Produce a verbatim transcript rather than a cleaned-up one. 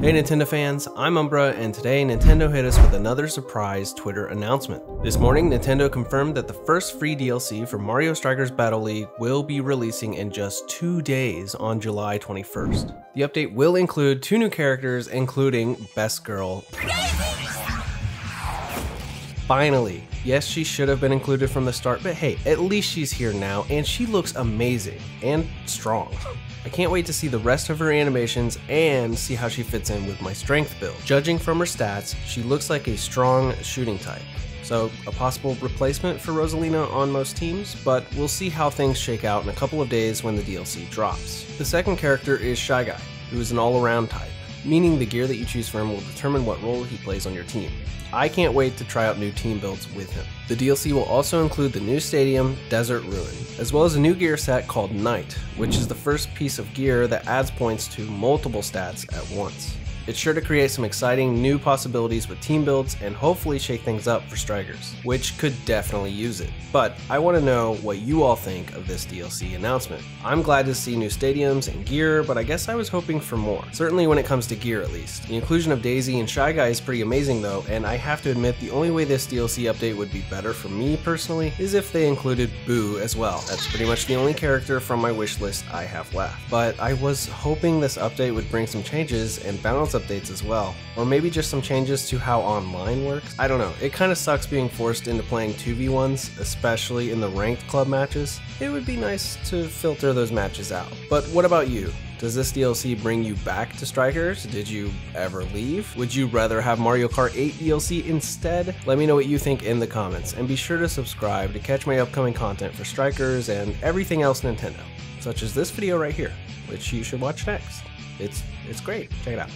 Hey Nintendo fans, I'm Umbra, and today Nintendo hit us with another surprise Twitter announcement. This morning, Nintendo confirmed that the first free D L C for Mario Strikers Battle League will be releasing in just two days on July twenty-first. The update will include two new characters, including Best Girl Daisy! Finally. Yes, she should have been included from the start, but hey, at least she's here now, and she looks amazing and strong. I can't wait to see the rest of her animations and see how she fits in with my strength build. Judging from her stats, she looks like a strong shooting type, so a possible replacement for Rosalina on most teams, but we'll see how things shake out in a couple of days when the D L C drops. The second character is Shy Guy, who is an all-around type, meaning the gear that you choose for him will determine what role he plays on your team. I can't wait to try out new team builds with him. The D L C will also include the new stadium, Desert Ruin, as well as a new gear set called Knight, which is the first piece of gear that adds points to multiple stats at once. It's sure to create some exciting new possibilities with team builds and hopefully shake things up for Strikers, which could definitely use it. But I want to know what you all think of this D L C announcement. I'm glad to see new stadiums and gear, but I guess I was hoping for more, certainly when it comes to gear at least. The inclusion of Daisy and Shy Guy is pretty amazing though, and I have to admit the only way this D L C update would be better for me personally is if they included Boo as well. That's pretty much the only character from my wish list I have left. But I was hoping this update would bring some changes and balance updates as well, or maybe just some changes to how online works. I don't know, it kind of sucks being forced into playing two v ones, especially in the ranked club matches. It would be nice to filter those matches out. But what about you? Does this D L C bring you back to Strikers? Did you ever leave? Would you rather have Mario Kart eight D L C instead? Let me know what you think in the comments, and be sure to subscribe to catch my upcoming content for Strikers and everything else Nintendo, such as this video right here, which you should watch next. It's, it's great, check it out.